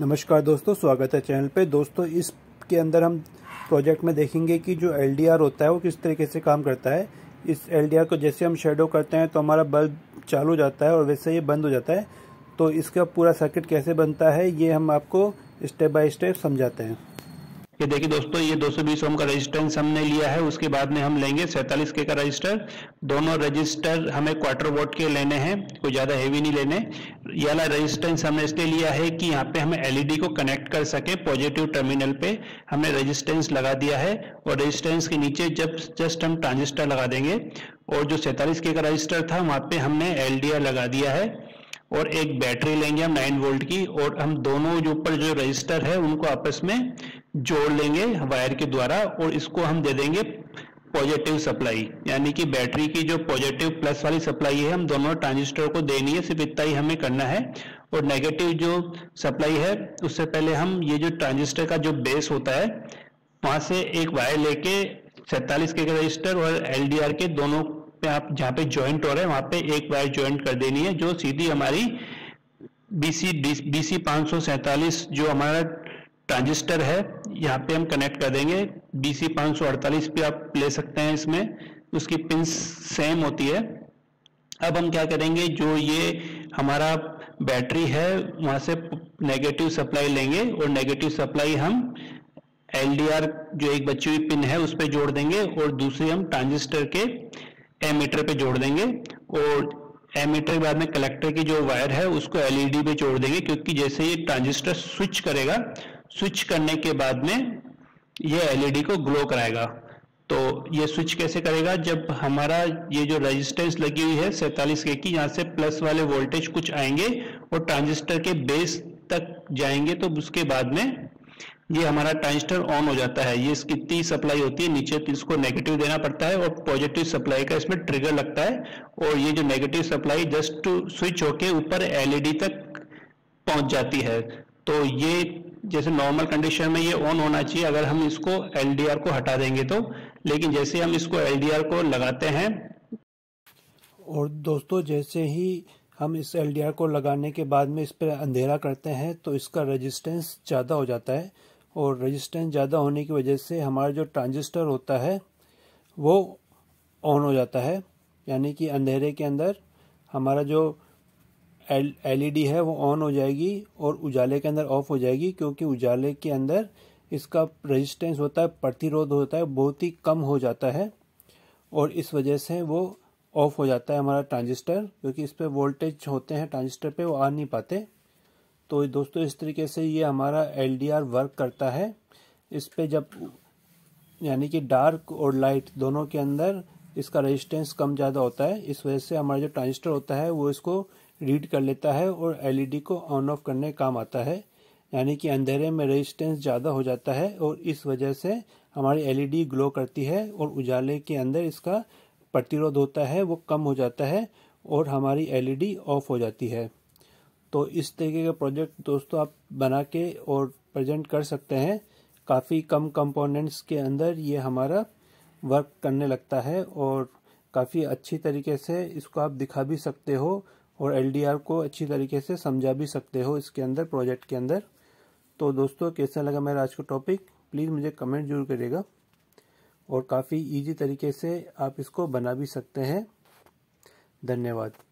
नमस्कार दोस्तों, स्वागत है चैनल पे। दोस्तों इसके अंदर हम प्रोजेक्ट में देखेंगे कि जो LDR होता है वो किस तरीके से काम करता है। इस LDR को जैसे हम शेडो करते हैं तो हमारा बल्ब चालू हो जाता है और वैसे ये बंद हो जाता है। तो इसका पूरा सर्किट कैसे बनता है ये हम आपको स्टेप बाय स्टेप समझाते हैं। ये देखिए दोस्तों, ये 220 ओम का रेजिस्टेंस हमने लिया है। उसके बाद में हम लेंगे 47K का रजिस्टर। दोनों रजिस्टर हमें क्वार्टर वोट के लेने हैं, कोई ज़्यादा हेवी नहीं लेने। ये वाला रजिस्टेंस हमने इसलिए लिया है कि यहाँ पे हम LED को कनेक्ट कर सके। पॉजिटिव टर्मिनल पे हमने रजिस्टेंस लगा दिया है और रजिस्टेंस के नीचे जब जस्ट हम ट्रांजिस्टर लगा देंगे। और जो 47K का रजिस्टर था वहाँ पर हमने LDR लगा दिया है और एक बैटरी लेंगे हम 9 वोल्ट की, और हम दोनों जो ऊपर जो रजिस्टर है उनको आपस में जोड़ लेंगे वायर के द्वारा। और इसको हम दे देंगे पॉजिटिव सप्लाई, यानी कि बैटरी की जो पॉजिटिव प्लस वाली सप्लाई है हम दोनों ट्रांजिस्टर को देनी है, सिर्फ इतना ही हमें करना है। और नेगेटिव जो सप्लाई है उससे पहले हम ये जो ट्रांजिस्टर का जो बेस होता है वहां से एक वायर लेके 47K के रजिस्टर और LDR के दोनों पे आप जहाँ पे ज्वाइंट हो रहा है वहां पे एक वायर ज्वाइंट कर देनी है, जो सीधी हमारी BC547 जो हमारा ट्रांजिस्टर है यहाँ पे हम कनेक्ट कर देंगे। BC548 पे आप ले सकते हैं, इसमें उसकी पिन सेम होती है। अब हम क्या करेंगे, जो ये हमारा बैटरी है वहाँ से नेगेटिव सप्लाई लेंगे और नेगेटिव सप्लाई हम LDR जो एक बची हुई पिन है उस पे जोड़ देंगे और दूसरी हम ट्रांजिस्टर के एमीटर पे जोड़ देंगे। और एमीटर के बाद में कलेक्टर की जो वायर है उसको LED पे जोड़ देंगे, क्योंकि जैसे ये ट्रांजिस्टर स्विच करेगा, स्विच करने के बाद में ये LED को ग्लो कराएगा। तो ये स्विच कैसे करेगा, जब हमारा ये जो रेजिस्टेंस लगी हुई है 47K की, यहाँ से प्लस वाले वोल्टेज कुछ आएंगे और ट्रांजिस्टर के बेस तक जाएंगे। तो उसके बाद में ये हमारा ट्रांजिस्टर ऑन हो जाता है। ये इसकी 30 सप्लाई होती है, नीचे इसको नेगेटिव देना पड़ता है और पॉजिटिव सप्लाई का इसमें ट्रिगर लगता है। और ये जो नेगेटिव सप्लाई जस्ट स्विच होके ऊपर LED तक पहुंच जाती है। तो ये जैसे नॉर्मल कंडीशन में ये ऑन होना चाहिए अगर हम इसको LDR को हटा देंगे तो, लेकिन जैसे हम इसको LDR को लगाते हैं। और दोस्तों जैसे ही हम इस LDR को लगाने के बाद में इस पर अंधेरा करते हैं तो इसका रेजिस्टेंस ज़्यादा हो जाता है, और रेजिस्टेंस ज़्यादा होने की वजह से हमारा जो ट्रांजिस्टर होता है वो ऑन हो जाता है। यानी कि अंधेरे के अंदर हमारा जो LED है वो ऑन हो जाएगी और उजाले के अंदर ऑफ हो जाएगी, क्योंकि उजाले के अंदर इसका रेजिस्टेंस होता है, प्रतिरोध होता है, बहुत ही कम हो जाता है और इस वजह से वो ऑफ हो जाता है हमारा ट्रांजिस्टर, क्योंकि इस पर वोल्टेज होते हैं ट्रांजिस्टर पे, वो आ नहीं पाते। तो दोस्तों इस तरीके से ये हमारा LDR वर्क करता है। इस पे जब यानी कि डार्क और लाइट दोनों के अंदर इसका रेजिस्टेंस कम ज़्यादा होता है, इस वजह से हमारा जो ट्रांजिस्टर होता है वो इसको रीड कर लेता है और LED को ऑन ऑफ करने काम आता है। यानी कि अंधेरे में रेजिस्टेंस ज़्यादा हो जाता है और इस वजह से हमारी LED ग्लो करती है और उजाले के अंदर इसका प्रतिरोध होता है वो कम हो जाता है और हमारी LED ऑफ हो जाती है। तो इस तरीके का प्रोजेक्ट दोस्तों आप बना के और प्रेजेंट कर सकते हैं। काफ़ी कम कंपोनेंट्स के अंदर ये हमारा वर्क करने लगता है और काफ़ी अच्छी तरीके से इसको आप दिखा भी सकते हो और LDR को अच्छी तरीके से समझा भी सकते हो इसके अंदर, प्रोजेक्ट के अंदर। तो दोस्तों कैसा लगा मेरा आज का टॉपिक, प्लीज़ मुझे कमेंट जरूर करिएगा। और काफ़ी इजी तरीके से आप इसको बना भी सकते हैं। धन्यवाद।